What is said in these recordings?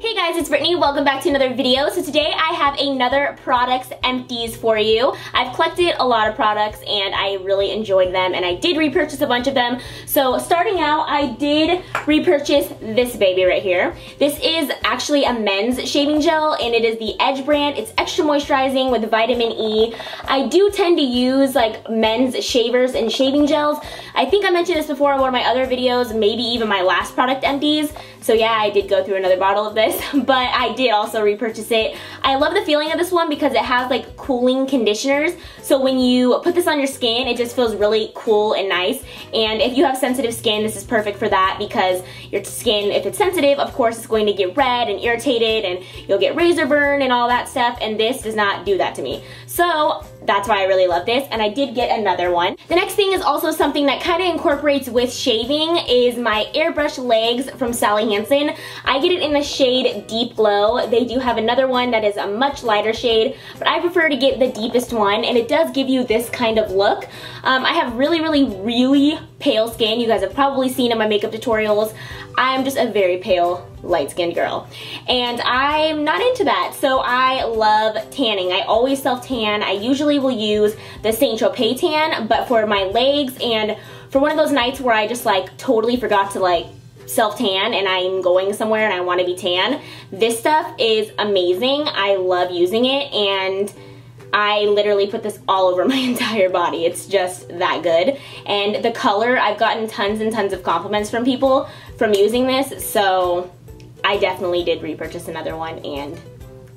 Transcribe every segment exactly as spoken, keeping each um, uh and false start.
Hey guys, it's Brittany. Welcome back to another video. So today I have another products empties for you. I've collected a lot of products and I really enjoyed them and I did repurchase a bunch of them. So starting out, I did repurchase this baby right here. This is actually a men's shaving gel and it is the Edge brand. It's extra moisturizing with vitamin E. I do tend to use like men's shavers and shaving gels. I think I mentioned this before in one of my other videos, maybe even my last product empties. So yeah, I did go through another bottle of this. But I did also repurchase it. I love the feeling of this one because it has like cooling conditioners. So when you put this on your skin, it just feels really cool and nice. And if you have sensitive skin, this is perfect for that because your skin, if it's sensitive, of course it's going to get red and irritated and you'll get razor burn and all that stuff. And this does not do that to me. So that's why I really love this, and I did get another one. The next thing is also something that kind of incorporates with shaving is my Airbrush Legs from Sally Hansen. I get it in the shade Deep Glow. They do have another one that is a much lighter shade, but I prefer to get the deepest one, and it does give you this kind of look. Um, I have really, really, really pale skin. You guys have probably seen in my makeup tutorials. I'm just a very pale, light-skinned girl, and I'm not into that, so I love tanning. I always self-tan. I usually will use the Saint Tropez tan, but for my legs and for one of those nights where I just like totally forgot to like self-tan and I'm going somewhere and I want to be tan, this stuff is amazing. I love using it, and I literally put this all over my entire body. It's just that good. And the color, I've gotten tons and tons of compliments from people from using this, so I definitely did repurchase another one, and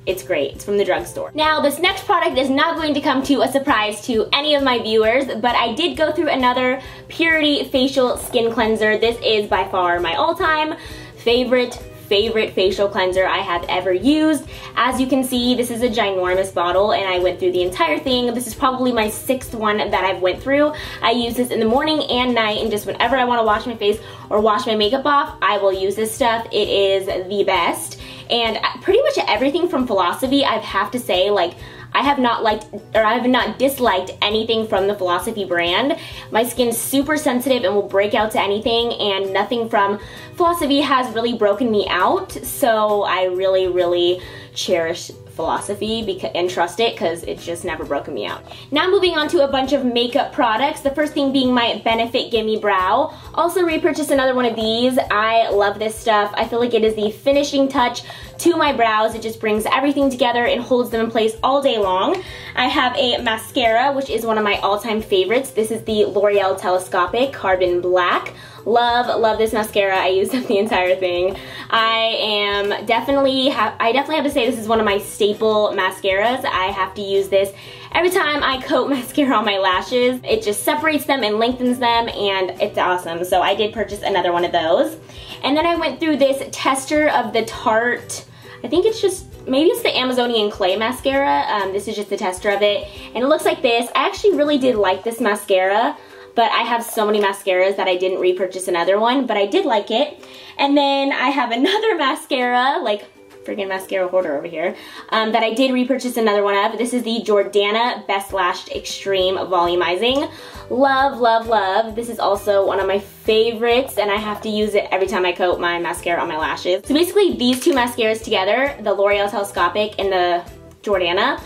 it's great. It's from the drugstore. Now, this next product is not going to come to a surprise to any of my viewers, but I did go through another Purity Facial Skin Cleanser. This is by far my all-time favorite favorite facial cleanser I have ever used. As you can see, this is a ginormous bottle and I went through the entire thing. This is probably my sixth one that I've went through. I use this in the morning and night, and just whenever I want to wash my face or wash my makeup off, I will use this stuff. It is the best. And pretty much everything from Philosophy, I have to say, like, I have not liked, or I have not disliked anything from the Philosophy brand. My skin's super sensitive and will break out to anything, and nothing from Philosophy has really broken me out, so I really, really cherish Philosophy because, and trust it, because it's just never broken me out. Now moving on to a bunch of makeup products, the first thing being my Benefit Gimme Brow. Also repurchased another one of these. I love this stuff. I feel like it is the finishing touch to my brows. It just brings everything together and holds them in place all day long. I have a mascara, which is one of my all-time favorites. This is the L'Oreal Telescopic Carbon Black. Love, love this mascara. I used up the entire thing. I am definitely, ha I definitely have to say this is one of my staple mascaras. I have to use this every time I coat mascara on my lashes. It just separates them and lengthens them, and it's awesome. So I did purchase another one of those. And then I went through this tester of the Tarte, I think it's just, maybe it's the Amazonian Clay Mascara. Um, this is just the tester of it. And it looks like this. I actually really did like this mascara, but I have so many mascaras that I didn't repurchase another one, but I did like it. And then I have another mascara, like freaking mascara hoarder over here, um, that I did repurchase another one of. This is the Jordana Best Lashed Extreme Volumizing. Love, love, love. This is also one of my favorites, and I have to use it every time I coat my mascara on my lashes. So basically these two mascaras together, the L'Oreal Telescopic and the Jordana,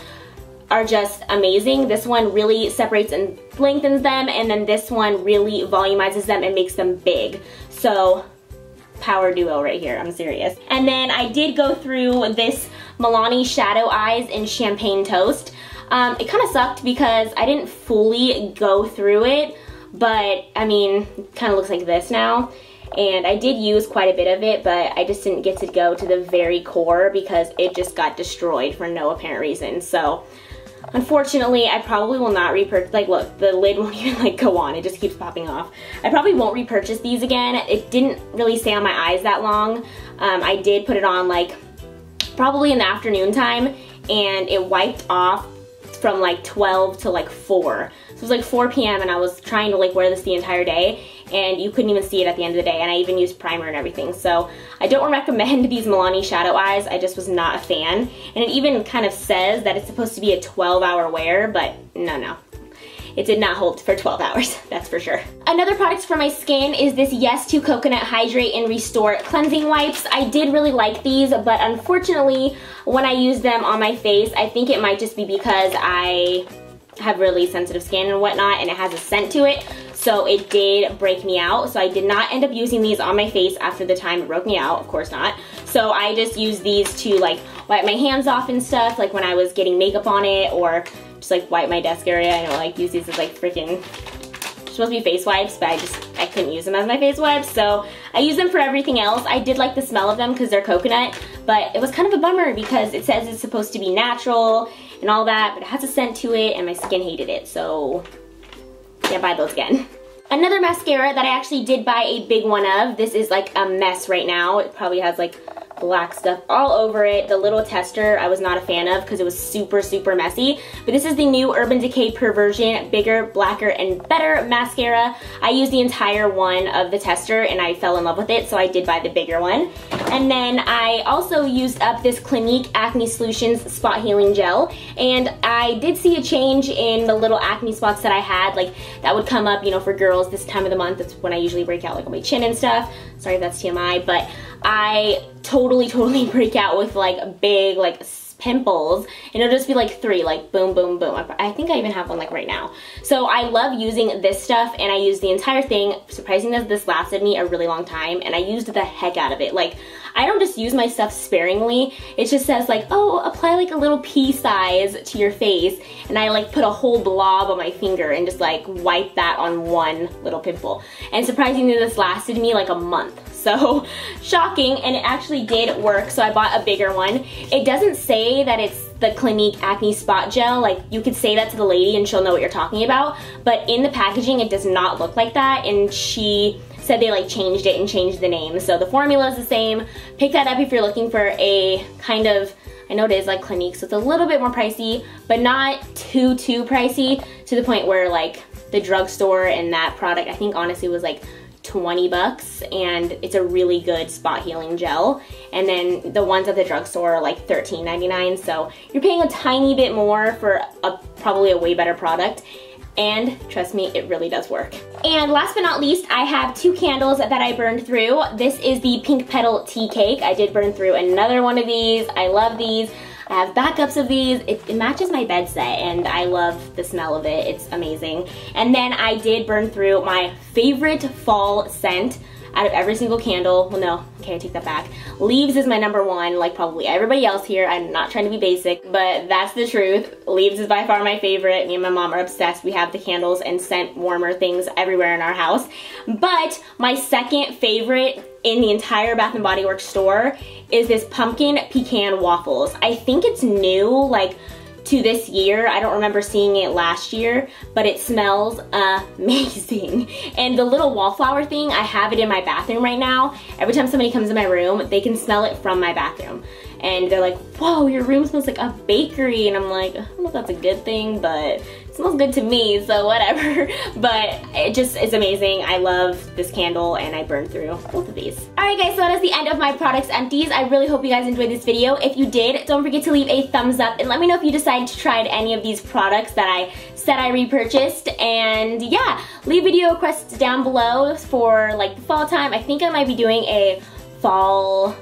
are just amazing. This one really separates and lengthens them, and then this one really volumizes them and makes them big. So power duo right here, I'm serious. And then I did go through this Milani Shadow Eyes in Champagne Toast. Um, it kind of sucked because I didn't fully go through it, but I mean, it kind of looks like this now. And I did use quite a bit of it, but I just didn't get to go to the very core because it just got destroyed for no apparent reason. So unfortunately, I probably will not repurchase, like look, the lid won't even like go on, it just keeps popping off. I probably won't repurchase these again. It didn't really stay on my eyes that long. Um, I did put it on like probably in the afternoon time, and it wiped off from like twelve to like four. So it was like four p m and I was trying to like wear this the entire day, and you couldn't even see it at the end of the day, and I even used primer and everything. So I don't recommend these Milani Shadow Eyes. I just was not a fan. And it even kind of says that it's supposed to be a twelve hour wear, but no, no. it did not hold for twelve hours, that's for sure. Another product for my skin is this Yes to Coconut Hydrate and Restore Cleansing Wipes. I did really like these, but unfortunately, when I use them on my face, I think it might just be because I have really sensitive skin and whatnot, and it has a scent to it. So it did break me out. So I did not end up using these on my face after the time it broke me out, of course not. So I just used these to like wipe my hands off and stuff, like when I was getting makeup on it, or just like wipe my desk area. I don't like use these as like freaking, supposed to be face wipes, but I just, I couldn't use them as my face wipes. So I use them for everything else. I did like the smell of them because they're coconut, but it was kind of a bummer because it says it's supposed to be natural and all that, but it has a scent to it and my skin hated it, so yeah, buy those again. Another mascara that I actually did buy a big one of. This is like a mess right now. It probably has like black stuff all over it. The little tester I was not a fan of because it was super, super messy. But this is the new Urban Decay Perversion Bigger, Blacker, and Better Mascara. I used the entire one of the tester and I fell in love with it, so I did buy the bigger one. And then I also used up this Clinique Acne Solutions Spot Healing Gel. And I did see a change in the little acne spots that I had. Like that would come up, you know, for girls this time of the month. That's when I usually break out like on my chin and stuff. Sorry if that's T M I, but I totally, totally break out with like big like pimples, and it'll just be like three, like boom, boom, boom. I think I even have one like right now. So I love using this stuff, and I used the entire thing. Surprising that this lasted me a really long time, and I used the heck out of it. Like I don't just use my stuff sparingly. It just says like, oh, apply like a little pea size to your face, and I like put a whole blob on my finger and just like wipe that on one little pimple. And surprisingly, this lasted me like a month. So shocking, and it actually did work, so I bought a bigger one. It doesn't say that it's the Clinique Acne Spot Gel. Like you could say that to the lady and she'll know what you're talking about, but in the packaging it does not look like that, and she said they like changed it and changed the name. So the formula is the same. Pick that up if you're looking for a kind of, I know it is like Clinique, so it's a little bit more pricey, but not too, too pricey to the point where like the drugstore and that product I think honestly was like twenty bucks, and it's a really good spot healing gel. And then the ones at the drugstore are like thirteen ninety-nine, so you're paying a tiny bit more for a, probably a way better product. And trust me, it really does work. And last but not least, I have two candles that I burned through. This is the Pink Petal Tea Cake. I did burn through another one of these. I love these. I have backups of these. It, it matches my bed set, and I love the smell of it. It's amazing. And then I did burn through my favorite fall scent out of every single candle. Well, no, okay, I take that back. Leaves is my number one, like probably everybody else here. I'm not trying to be basic, but that's the truth. Leaves is by far my favorite. Me and my mom are obsessed. We have the candles and scent warmer things everywhere in our house. But my second favorite in the entire Bath and Body Works store is this Pumpkin Pecan Waffles. I think it's new, like, to this year. I don't remember seeing it last year, but it smells amazing. And the little wallflower thing, I have it in my bathroom right now. Every time somebody comes in my room, they can smell it from my bathroom. And they're like, whoa, your room smells like a bakery. And I'm like, I don't know if that's a good thing, but it smells good to me, so whatever. But it just is amazing. I love this candle, and I burned through both of these. All right, guys, so that is the end of my products empties. I really hope you guys enjoyed this video. If you did, don't forget to leave a thumbs up, and let me know if you decide to try any of these products that I said I repurchased. And yeah, leave video requests down below for like the fall time. I think I might be doing a fall...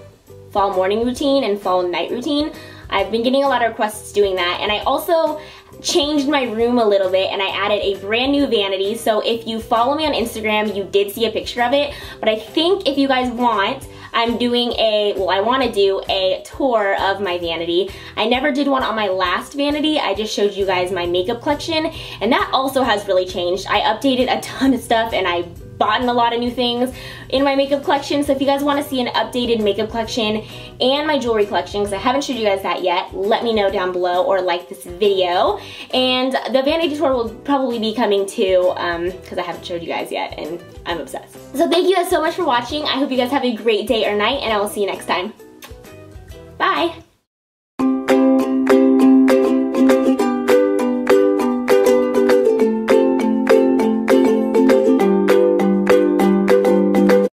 fall morning routine and fall night routine. I've been getting a lot of requests doing that, and I also changed my room a little bit, and I added a brand new vanity. So if you follow me on Instagram, you did see a picture of it, but I think if you guys want, I'm doing a, well, I want to do a tour of my vanity. I never did one on my last vanity. I just showed you guys my makeup collection, and that also has really changed. I updated a ton of stuff, and I bought in a lot of new things in my makeup collection. So if you guys want to see an updated makeup collection and my jewelry collection, because I haven't showed you guys that yet, let me know down below or like this video. And the vanity tour will probably be coming too, um, because I haven't showed you guys yet, and I'm obsessed. So thank you guys so much for watching. I hope you guys have a great day or night, and I will see you next time. Bye!